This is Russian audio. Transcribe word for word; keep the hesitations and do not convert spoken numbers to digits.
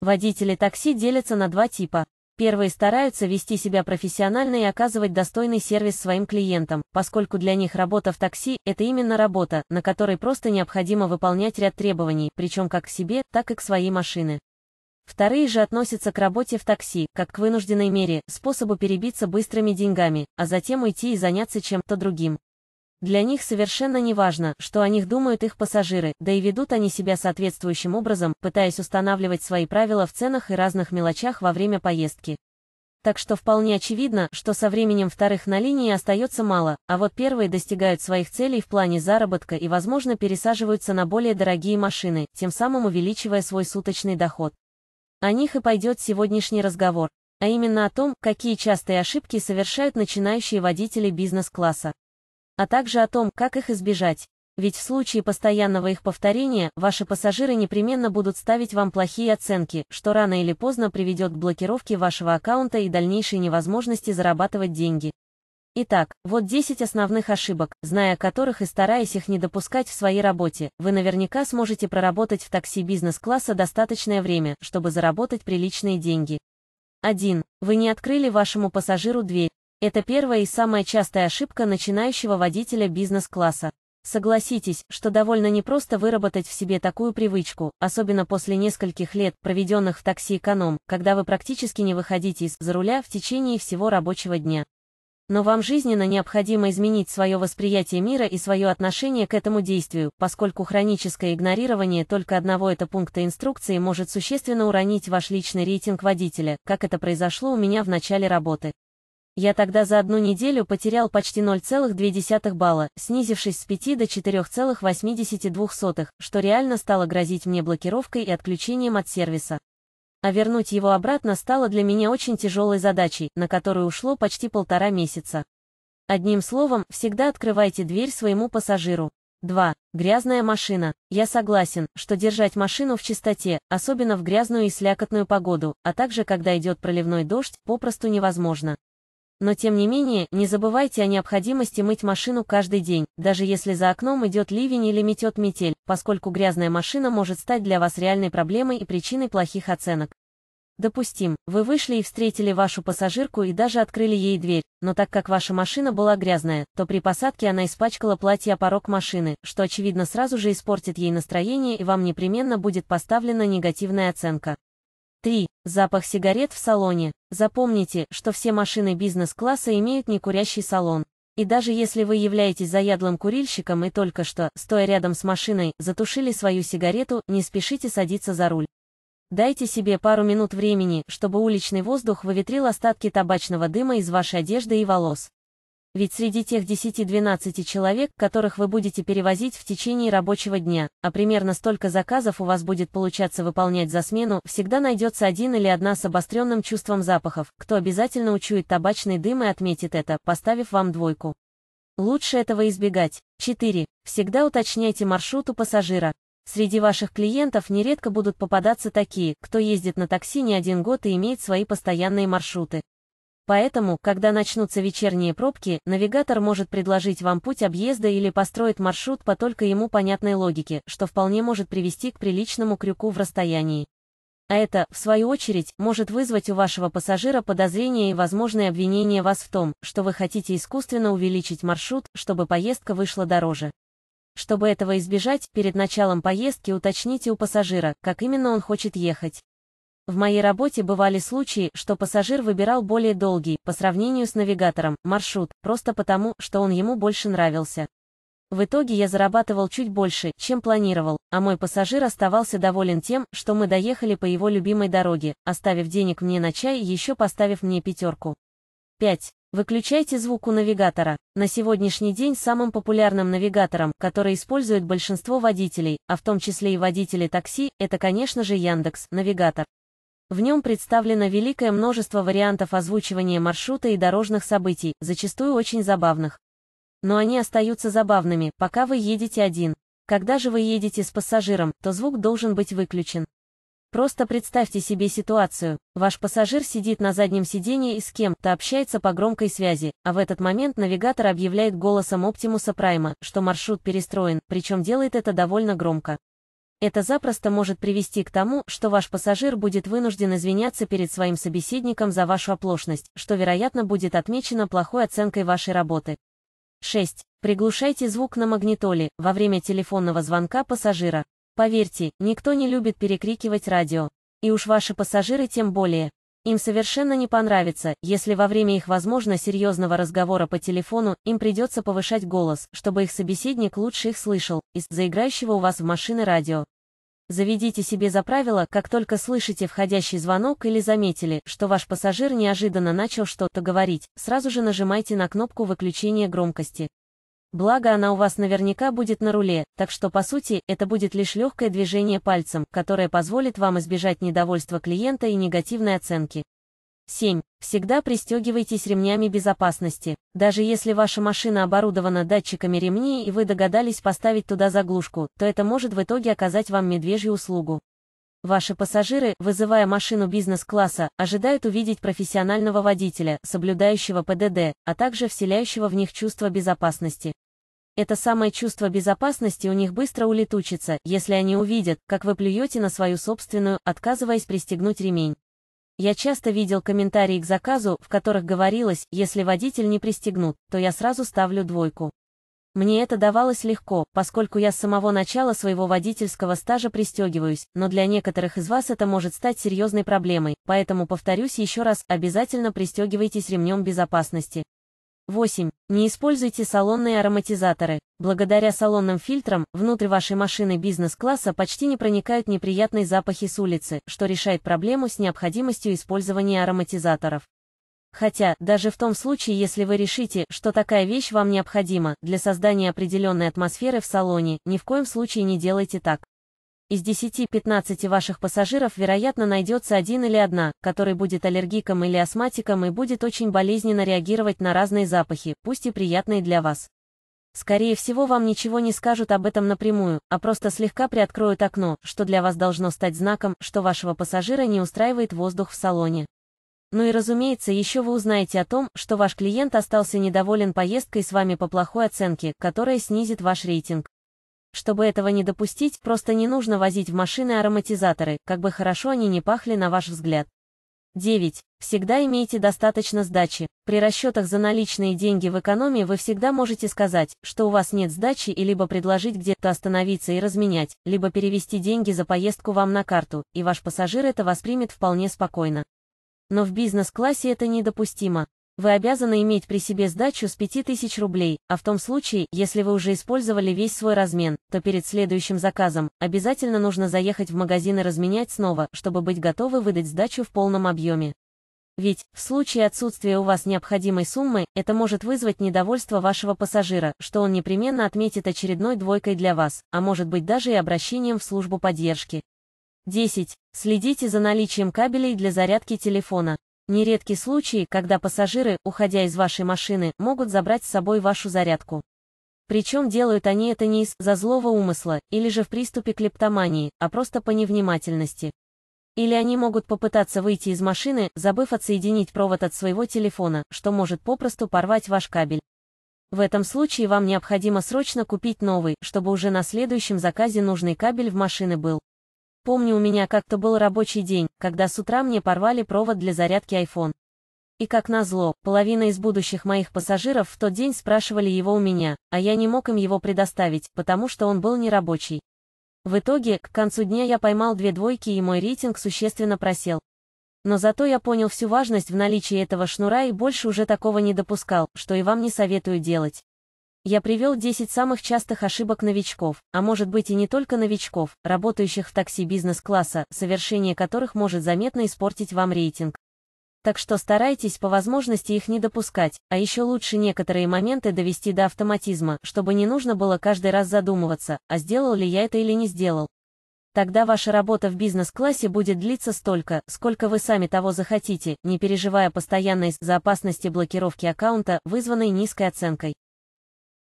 Водители такси делятся на два типа. Первые стараются вести себя профессионально и оказывать достойный сервис своим клиентам, поскольку для них работа в такси – это именно работа, на которой просто необходимо выполнять ряд требований, причем как к себе, так и к своей машине. Вторые же относятся к работе в такси, как к вынужденной мере, способу перебиться быстрыми деньгами, а затем уйти и заняться чем-то другим. Для них совершенно не важно, что о них думают их пассажиры, да и ведут они себя соответствующим образом, пытаясь устанавливать свои правила в ценах и разных мелочах во время поездки. Так что вполне очевидно, что со временем вторых на линии остается мало, а вот первые достигают своих целей в плане заработка и, возможно, пересаживаются на более дорогие машины, тем самым увеличивая свой суточный доход. О них и пойдет сегодняшний разговор, а именно о том, какие частые ошибки совершают начинающие водители бизнес-класса. А также о том, как их избежать. Ведь в случае постоянного их повторения, ваши пассажиры непременно будут ставить вам плохие оценки, что рано или поздно приведет к блокировке вашего аккаунта и дальнейшей невозможности зарабатывать деньги. Итак, вот десять основных ошибок, зная о которых и стараясь их не допускать в своей работе, вы наверняка сможете проработать в такси бизнес-класса достаточное время, чтобы заработать приличные деньги. один. Вы не открыли вашему пассажиру дверь. Это первая и самая частая ошибка начинающего водителя бизнес-класса. Согласитесь, что довольно непросто выработать в себе такую привычку, особенно после нескольких лет, проведенных в такси-эконом, когда вы практически не выходите из-за руля в течение всего рабочего дня. Но вам жизненно необходимо изменить свое восприятие мира и свое отношение к этому действию, поскольку хроническое игнорирование только одного этого пункта инструкции может существенно уронить ваш личный рейтинг водителя, как это произошло у меня в начале работы. Я тогда за одну неделю потерял почти ноль целых две десятых балла, снизившись с пяти до четырёх целых восьмидесяти двух сотых, что реально стало грозить мне блокировкой и отключением от сервиса. А вернуть его обратно стало для меня очень тяжелой задачей, на которую ушло почти полтора месяца. Одним словом, всегда открывайте дверь своему пассажиру. два. Грязная машина. Я согласен, что держать машину в чистоте, особенно в грязную и слякотную погоду, а также когда идет проливной дождь, попросту невозможно. Но тем не менее, не забывайте о необходимости мыть машину каждый день, даже если за окном идет ливень или метет метель, поскольку грязная машина может стать для вас реальной проблемой и причиной плохих оценок. Допустим, вы вышли и встретили вашу пассажирку и даже открыли ей дверь, но так как ваша машина была грязная, то при посадке она испачкала платье о порог машины, что очевидно сразу же испортит ей настроение и вам непременно будет поставлена негативная оценка. три. Запах сигарет в салоне. Запомните, что все машины бизнес-класса имеют некурящий салон. И даже если вы являетесь заядлым курильщиком и только что, стоя рядом с машиной, затушили свою сигарету, не спешите садиться за руль. Дайте себе пару минут времени, чтобы уличный воздух выветрил остатки табачного дыма из вашей одежды и волос. Ведь среди тех десяти-двенадцати человек, которых вы будете перевозить в течение рабочего дня, а примерно столько заказов у вас будет получаться выполнять за смену, всегда найдется один или одна с обостренным чувством запахов, кто обязательно учует табачный дым и отметит это, поставив вам двойку. Лучше этого избегать. четыре. Всегда уточняйте маршрут у пассажира. Среди ваших клиентов нередко будут попадаться такие, кто ездит на такси не один год и имеет свои постоянные маршруты. Поэтому, когда начнутся вечерние пробки, навигатор может предложить вам путь объезда или построить маршрут по только ему понятной логике, что вполне может привести к приличному крюку в расстоянии. А это, в свою очередь, может вызвать у вашего пассажира подозрения и возможные обвинения вас в том, что вы хотите искусственно увеличить маршрут, чтобы поездка вышла дороже. Чтобы этого избежать, перед началом поездки уточните у пассажира, как именно он хочет ехать. В моей работе бывали случаи, что пассажир выбирал более долгий, по сравнению с навигатором, маршрут, просто потому, что он ему больше нравился. В итоге я зарабатывал чуть больше, чем планировал, а мой пассажир оставался доволен тем, что мы доехали по его любимой дороге, оставив денег мне на чай и еще поставив мне пятерку. пять. Выключайте звук у навигатора. На сегодняшний день самым популярным навигатором, который использует большинство водителей, а в том числе и водители такси, это, конечно же, Яндекс.Навигатор. В нем представлено великое множество вариантов озвучивания маршрута и дорожных событий, зачастую очень забавных. Но они остаются забавными, пока вы едете один. Когда же вы едете с пассажиром, то звук должен быть выключен. Просто представьте себе ситуацию. Ваш пассажир сидит на заднем сиденье и с кем-то общается по громкой связи, а в этот момент навигатор объявляет голосом Оптимуса Прайма, что маршрут перестроен, причем делает это довольно громко. Это запросто может привести к тому, что ваш пассажир будет вынужден извиняться перед своим собеседником за вашу оплошность, что, вероятно, будет отмечено плохой оценкой вашей работы. шесть. Приглушайте звук на магнитоле во время телефонного звонка пассажира. Поверьте, никто не любит перекрикивать радио. И уж ваши пассажиры тем более. Им совершенно не понравится, если во время их, возможно, серьезного разговора по телефону им придется повышать голос, чтобы их собеседник лучше их слышал, из заиграющего у вас в машине радио. Заведите себе за правило, как только слышите входящий звонок или заметили, что ваш пассажир неожиданно начал что-то говорить, сразу же нажимайте на кнопку выключения громкости. Благо она у вас наверняка будет на руле, так что по сути, это будет лишь легкое движение пальцем, которое позволит вам избежать недовольства клиента и негативной оценки. семь. Всегда пристегивайтесь ремнями безопасности. Даже если ваша машина оборудована датчиками ремней и вы догадались поставить туда заглушку, то это может в итоге оказать вам медвежью услугу. Ваши пассажиры, вызывая машину бизнес-класса, ожидают увидеть профессионального водителя, соблюдающего ПДД, а также вселяющего в них чувство безопасности. Это самое чувство безопасности у них быстро улетучится, если они увидят, как вы плюете на свою собственную, отказываясь пристегнуть ремень. Я часто видел комментарии к заказу, в которых говорилось, если водитель не пристегнут, то я сразу ставлю двойку. Мне это давалось легко, поскольку я с самого начала своего водительского стажа пристегиваюсь, но для некоторых из вас это может стать серьезной проблемой, поэтому повторюсь еще раз, обязательно пристегивайтесь ремнем безопасности. восемь. Не используйте салонные ароматизаторы. Благодаря салонным фильтрам, внутрь вашей машины бизнес-класса почти не проникают неприятные запахи с улицы, что решает проблему с необходимостью использования ароматизаторов. Хотя, даже в том случае, если вы решите, что такая вещь вам необходима, для создания определенной атмосферы в салоне, ни в коем случае не делайте так. Из десяти-пятнадцати ваших пассажиров, вероятно, найдется один или одна, который будет аллергиком или астматиком и будет очень болезненно реагировать на разные запахи, пусть и приятные для вас. Скорее всего, вам ничего не скажут об этом напрямую, а просто слегка приоткроют окно, что для вас должно стать знаком, что вашего пассажира не устраивает воздух в салоне. Ну и разумеется, еще вы узнаете о том, что ваш клиент остался недоволен поездкой с вами по плохой оценке, которая снизит ваш рейтинг. Чтобы этого не допустить, просто не нужно возить в машины ароматизаторы, как бы хорошо они ни пахли на ваш взгляд. девять. Всегда имейте достаточно сдачи. При расчетах за наличные деньги в экономии вы всегда можете сказать, что у вас нет сдачи и либо предложить где-то остановиться и разменять, либо перевести деньги за поездку вам на карту, и ваш пассажир это воспримет вполне спокойно. Но в бизнес-классе это недопустимо. Вы обязаны иметь при себе сдачу с пяти тысяч рублей, а в том случае, если вы уже использовали весь свой размен, то перед следующим заказом обязательно нужно заехать в магазин и разменять снова, чтобы быть готовы выдать сдачу в полном объеме. Ведь, в случае отсутствия у вас необходимой суммы, это может вызвать недовольство вашего пассажира, что он непременно отметит очередной двойкой для вас, а может быть даже и обращением в службу поддержки. десять. Следите за наличием кабелей для зарядки телефона. Нередки случаи, когда пассажиры, уходя из вашей машины, могут забрать с собой вашу зарядку. Причем делают они это не из-за злого умысла, или же в приступе клептомании, а просто по невнимательности. Или они могут попытаться выйти из машины, забыв отсоединить провод от своего телефона, что может попросту порвать ваш кабель. В этом случае вам необходимо срочно купить новый, чтобы уже на следующем заказе нужный кабель в машине был. Помню, у меня как-то был рабочий день, когда с утра мне порвали провод для зарядки iPhone. И как назло, половина из будущих моих пассажиров в тот день спрашивали его у меня, а я не мог им его предоставить, потому что он был нерабочий. В итоге, к концу дня я поймал две двойки и мой рейтинг существенно просел. Но зато я понял всю важность в наличии этого шнура и больше уже такого не допускал, что и вам не советую делать. Я привел десять самых частых ошибок новичков, а может быть и не только новичков, работающих в такси бизнес-класса, совершение которых может заметно испортить вам рейтинг. Так что старайтесь по возможности их не допускать, а еще лучше некоторые моменты довести до автоматизма, чтобы не нужно было каждый раз задумываться, а сделал ли я это или не сделал. Тогда ваша работа в бизнес-классе будет длиться столько, сколько вы сами того захотите, не переживая постоянно из-за опасности блокировки аккаунта, вызванной низкой оценкой.